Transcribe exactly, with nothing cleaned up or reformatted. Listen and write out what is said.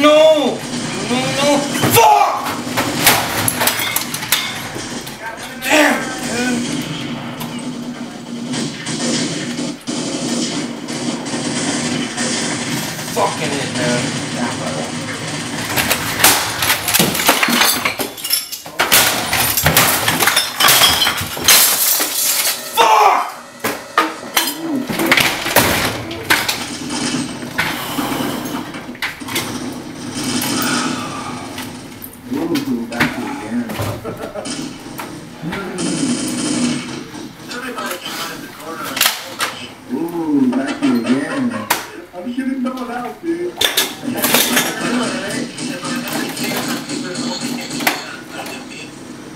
No! No, no! Fuck! Damn! Fucking it, man.